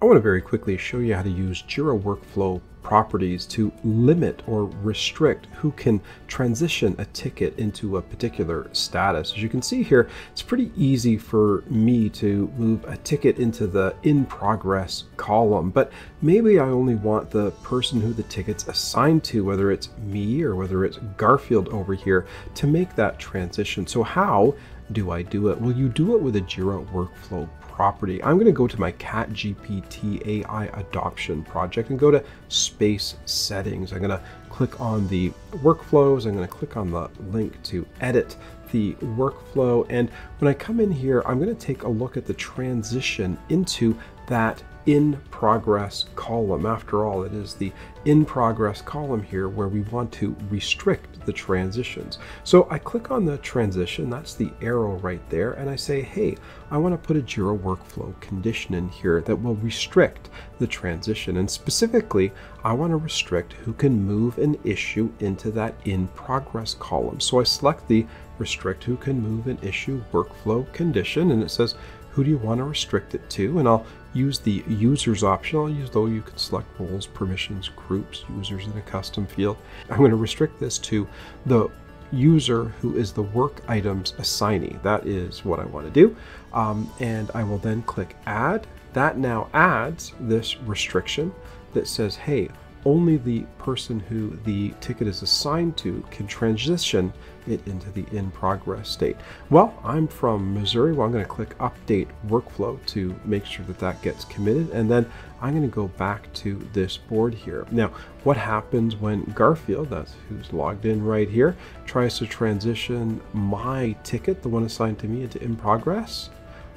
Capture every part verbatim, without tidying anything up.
I want to very quickly show you how to use Jira workflow properties to limit or restrict who can transition a ticket into a particular status. As you can see here, it's pretty easy for me to move a ticket into the in progress column, but maybe I only want the person who the ticket's assigned to, whether it's me or whether it's Garfield over here, to make that transition. So how do I do it? Well, you do it with a Jira workflow property. I'm going to go to my Cat G P T A I adoption project and go to space settings. I'm going to click on the workflows. I'm going to click on the link to edit the workflow. And when I come in here, I'm going to take a look at the transition into that in progress column. After all, it is the in progress column here where we want to restrict the transitions. So I click on the transition, that's the arrow right there, and I say, hey, I want to put a Jira workflow condition in here that will restrict the transition. And specifically, I want to restrict who can move an issue into that in progress column. So I select the restrict who can move an issue workflow condition, and it says, who do you want to restrict it to? And I'll use the users option. I'll use, though, you can select roles, permissions, groups, users in a custom field. I'm going to restrict this to the user who is the work item's assignee. That is what I want to do. Um, and I will then click add. That now adds this restriction that says, hey, only the person who the ticket is assigned to can transition it into the in progress state. Well, I'm from Missouri. Well, I'm going to click update workflow to make sure that that gets committed. And then I'm going to go back to this board here. Now, what happens when Garfield, that's who's logged in right here, tries to transition my ticket, the one assigned to me, into in progress?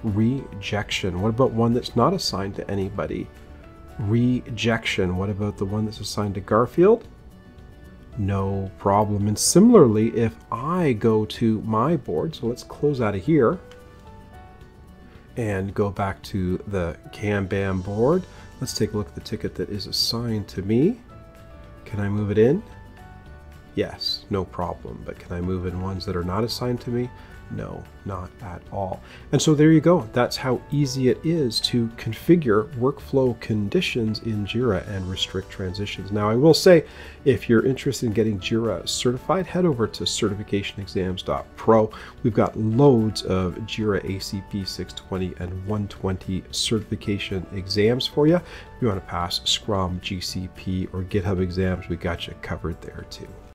Rejection. What about one that's not assigned to anybody? Rejection. What about the one that's assigned to Garfield? No problem. And similarly, if I go to my board, so let's close out of here and go back to the Kanban board. Let's take a look at the ticket that is assigned to me. Can I move it in? Yes, no problem. But can I move in ones that are not assigned to me? No, not at all. And so there you go. That's how easy it is to configure workflow conditions in Jira and restrict transitions. Now, I will say, if you're interested in getting Jira certified, head over to certification exams dot pro. We've got loads of Jira A C P six twenty and one twenty certification exams for you. If you want to pass Scrum, G C P, or GitHub exams, we got you covered there too.